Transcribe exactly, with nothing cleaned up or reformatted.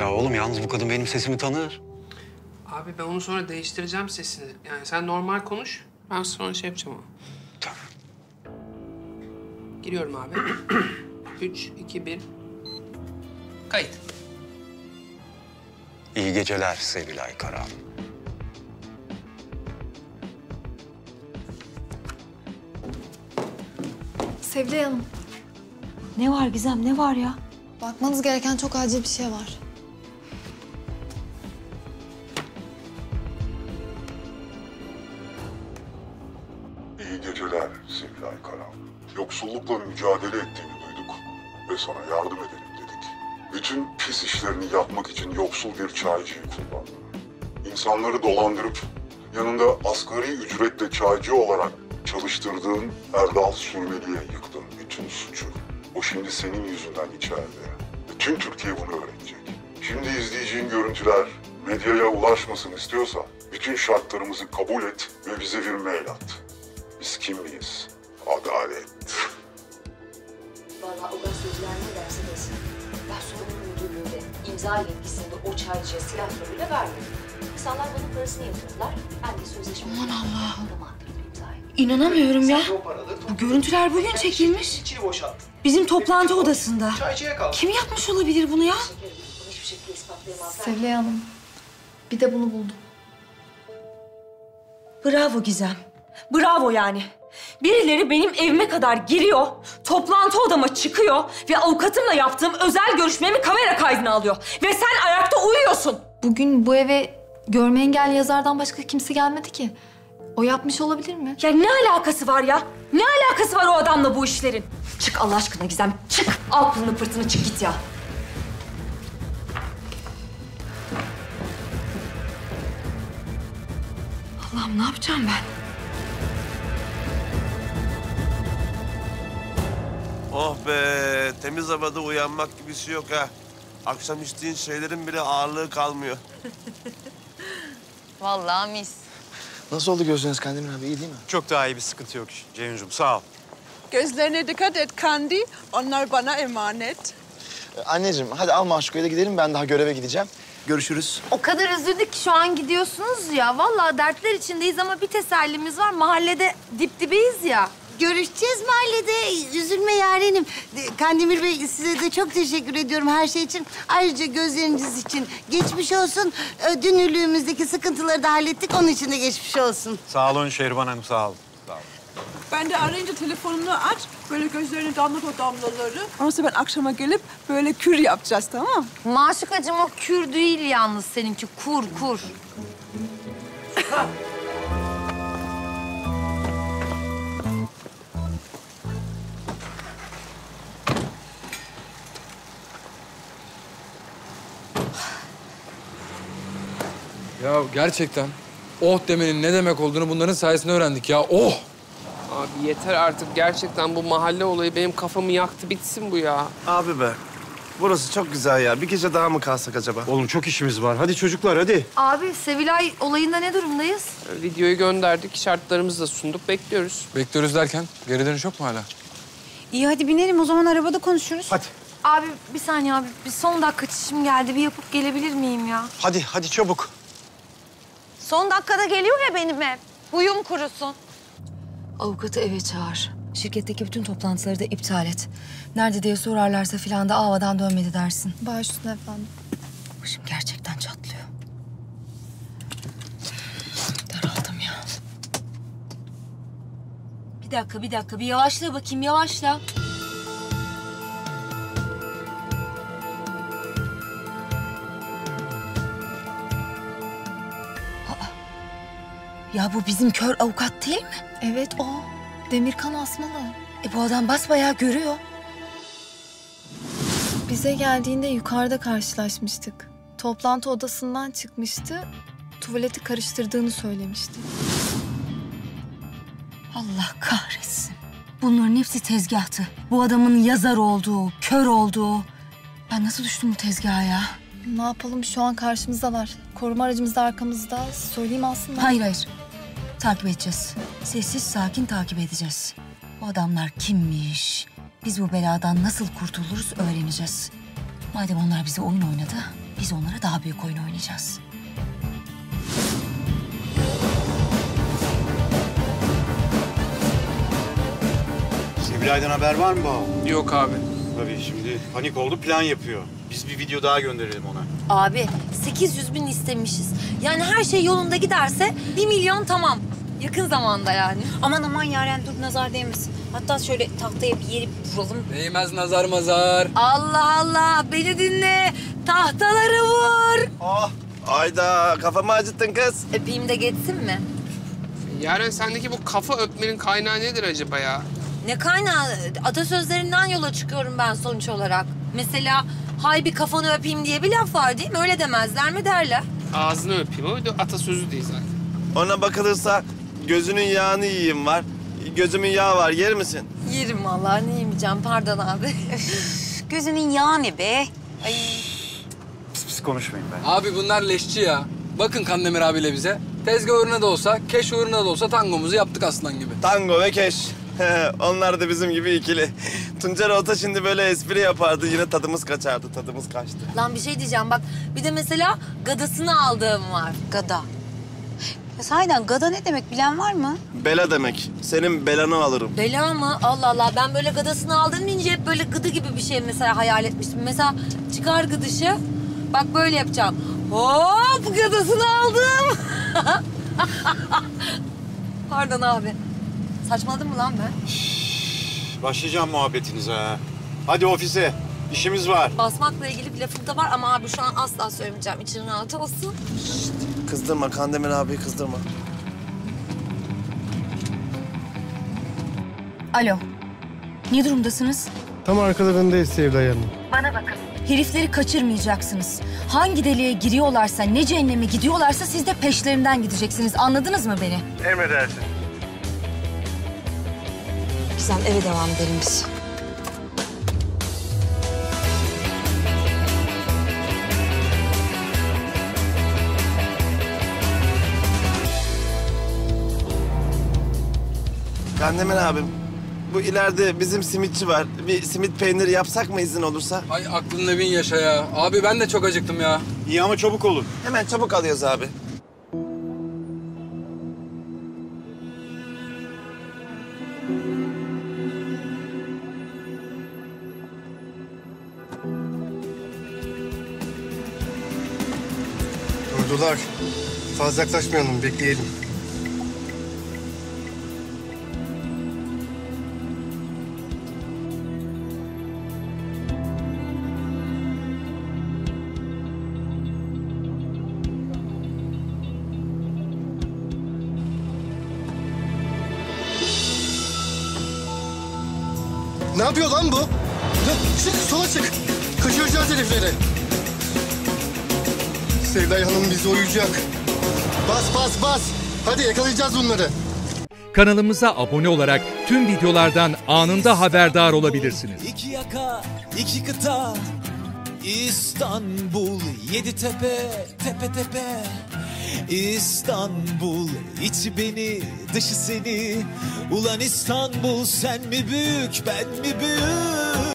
Ya oğlum yalnız bu kadın benim sesimi tanır. Abi ben onu sonra değiştireceğim sesini. Yani sen normal konuş, ben sonra şey yapacağım onu. Tamam. Giriyorum abi. Üç, iki, bir. Kayıt. İyi geceler Sevilay Karan. Sevda Hanım. Ne var Gizem, ne var ya? Bakmanız gereken çok acil bir şey var. İyi geceler Sevilay Karan. Yoksullukla mücadele ettiğini duyduk ve sana yardım edelim dedik. Bütün pis işlerini yapmak için yoksul bir çaycıyı kullandın. İnsanları dolandırıp yanında asgari ücretle çaycı olarak çalıştırdığın Erdal Sürmeli'ye yıktın bütün suçu. O şimdi senin yüzünden içeride. Bütün Türkiye bunu öğrenecek. Şimdi izleyeceğin görüntüler medyaya ulaşmasın istiyorsa bütün şartlarımızı kabul et ve bize bir mail at. Biz kim miyiz? Adalet. Vallahi o kadar sözler ne derse desin. Başkanın müdürlüğünde, imza yetkisinde o çaycıya silah bile verdim. İnsanlar bunun parasını yatırdılar. Ben de sözleşmeyi... Aman Allah'ım. İnanamıyorum ya. Bu görüntüler bugün çekilmiş. Bizim toplantı odasında. Kim yapmış olabilir bunu ya? Sevilay Hanım, bir de bunu buldum. Bravo Gizem. Bravo yani. Birileri benim evime kadar giriyor, toplantı odama çıkıyor ve avukatımla yaptığım özel görüşmemi kamera kaydına alıyor. Ve sen ayakta uyuyorsun. Bugün bu eve görme engelli yazardan başka kimse gelmedi ki. O yapmış olabilir mi? Ya ne alakası var ya? Ne alakası var o adamla bu işlerin? Çık Allah aşkına Gizem, çık! Al pılını pırtını çık git ya. Allah'ım ne yapacağım ben? Oh be! Temiz havada uyanmak gibisi yok ha. Akşam içtiğin şeylerin bile ağırlığı kalmıyor. Vallahi mis. Nasıl oldu gözleriniz Kandemir abi, iyi değil mi? Çok daha iyi, bir sıkıntı yok Ceyhun'cum, sağ ol. Gözlerine dikkat et Kandi, onlar bana emanet. Ee, anneciğim hadi al Maşuka'ya da gidelim, ben daha göreve gideceğim. Görüşürüz. O kadar üzüldük ki şu an gidiyorsunuz ya. Vallahi dertler içindeyiz ama bir tesellimiz var, mahallede dip dibeyiz ya. Görüşeceğiz mahallede, üzülme Yaren'im. Kandemir Bey, size de çok teşekkür ediyorum her şey için. Ayrıca gözleriniz için geçmiş olsun. Dün ülüğümüzdeki sıkıntıları da hallettik, onun için de geçmiş olsun. Sağ olun Şerban Hanım, sağ olun. Sağ olun. Ben de arayınca telefonunu aç, böyle gözlerini damlat o damlaları. Ondan sonra ben akşama gelip böyle kür yapacağız, tamam mı? Maşukacığım, o kür değil yalnız seninki, kur, kur. Ya gerçekten oh demenin ne demek olduğunu bunların sayesinde öğrendik ya, oh! Abi yeter artık gerçekten, bu mahalle olayı benim kafamı yaktı, bitsin bu ya. Abi be, burası çok güzel ya. Bir gece daha mı kalsak acaba? Oğlum çok işimiz var, hadi çocuklar hadi. Abi Sevilay olayında ne durumdayız? Videoyu gönderdik, şartlarımızı da sunduk, bekliyoruz. Bekliyoruz derken geri dönüş yok mu hala? İyi hadi binelim o zaman, arabada konuşuruz. Hadi. Abi bir saniye abi, bir son dakika çişim geldi, bir yapıp gelebilir miyim ya? Hadi hadi çabuk. Son dakikada geliyor ya benim ev. Huyum kurusun. Avukatı eve çağır. Şirketteki bütün toplantıları da iptal et. Nerede diye sorarlarsa filan da avadan dönmedi dersin. Baş üstüne efendim. Başım gerçekten çatlıyor. Daraldım ya. Bir dakika, bir dakika. Bir yavaşla bakayım, yavaşla. Ya bu bizim kör avukat değil mi? Evet o. Demirkan Asmalı. E bu adam basbayağı görüyor. Bize geldiğinde yukarıda karşılaşmıştık. Toplantı odasından çıkmıştı. Tuvaleti karıştırdığını söylemişti. Allah kahretsin. Bunların hepsi tezgahtı. Bu adamın yazar olduğu, kör olduğu. Ben nasıl düştüm bu tezgaha ya? Ne yapalım, şu an karşımızdalar. Koruma aracımız da arkamızda. Söyleyeyim aslında. Hayır hayır. Takip edeceğiz. Sessiz sakin takip edeceğiz. Bu adamlar kimmiş? Biz bu beladan nasıl kurtuluruz öğreneceğiz. Madem onlar bize oyun oynadı, Biz onlara daha büyük oyun oynayacağız. Sevilay'dan haber var mı bu? Yok abi. Tabii şimdi panik oldu, plan yapıyor. Biz bir video daha gönderelim ona. Abi sekiz yüz bin istemişiz. Yani her şey yolunda giderse bir milyon tamam. Yakın zamanda yani. Aman aman Yaren dur, nazar değmesin. Hatta şöyle tahtaya bir yeri vuralım. Değmez nazar mazar. Allah Allah, beni dinle. Tahtaları vur. Oh, ayda kafamı acıttın kız. Öpeyim de geçsin mi? Yaren sendeki bu kafa öpmenin kaynağı nedir acaba ya? Ne kaynağı? Atasözlerinden yola çıkıyorum ben sonuç olarak. Mesela hay bir kafanı öpeyim diye bir laf var değil mi? Öyle demezler mi, derler? Ağzını öpeyim, o da atasözü değil zaten. Ona bakılırsa gözünün yağını yiyeyim var. Gözümün yağı var, yer misin? Yerim vallahi, ne yemeyeceğim? Pardon abi. Gözünün yağı ne be? Ay. Pis pis konuşmayın be. Abi bunlar leşçi ya. Bakın Kandemir abiyle bize. Tezgah uğruna da olsa, keş uğruna da olsa tangomuzu yaptık aslan gibi. Tango ve keş. Onlar da bizim gibi ikili. Tunca Rolta şimdi böyle espri yapardı, yine tadımız kaçardı, tadımız kaçtı. Lan bir şey diyeceğim bak, bir de mesela gadasını aldığım var. Gada. Ya sahiden gada ne demek, bilen var mı? Bela demek. Senin belanı alırım. Bela mı? Allah Allah, ben böyle gadasını aldım deyince hep böyle gıdı gibi bir şey mesela hayal etmiştim. Mesela çıkar gıdışı, bak böyle yapacağım. Hop, gadasını aldım. Pardon abi. Saçmaladım mı lan ben? Şşş, başlayacağım muhabbetinize ha. Hadi ofise, işimiz var. Basmakla ilgili bir lafım da var ama abi şu an asla söylemeyeceğim. İçin rahat olsun. Şşt, kızdırma Kandemir abi, kızdırma. Alo, ne durumdasınız? Tam arkalarındayız Sevda Hanım. Bana bakın. Herifleri kaçırmayacaksınız. Hangi deliğe giriyorlarsa, ne cehenneme gidiyorlarsa siz de peşlerinden gideceksiniz. Anladınız mı beni? Emredersin. Gizem, eve devam edelim biz. Kandemir abim, bu ileride bizim simitçi var. Bir simit peyniri yapsak mı izin olursa? Ay aklınla bin yaşa ya. Abi ben de çok acıktım ya. İyi ama çabuk olun. Hemen çabuk alıyoruz abi. Durdular. Fazla yaklaşmayalım, bekleyelim. Ne yapıyor lan bu? Çık, sola çık. Kaçıracağız herifleri. Sevda Hanım bizi oyacak. Bas bas bas. Hadi yakalayacağız bunları. Kanalımıza abone olarak tüm videolardan anında haberdar olabilirsiniz. İki yaka, iki kıta, İstanbul, yedi tepe, tepe tepe. İstanbul, içi beni, dışı seni. Ulan İstanbul, sen mi büyük, ben mi büyük?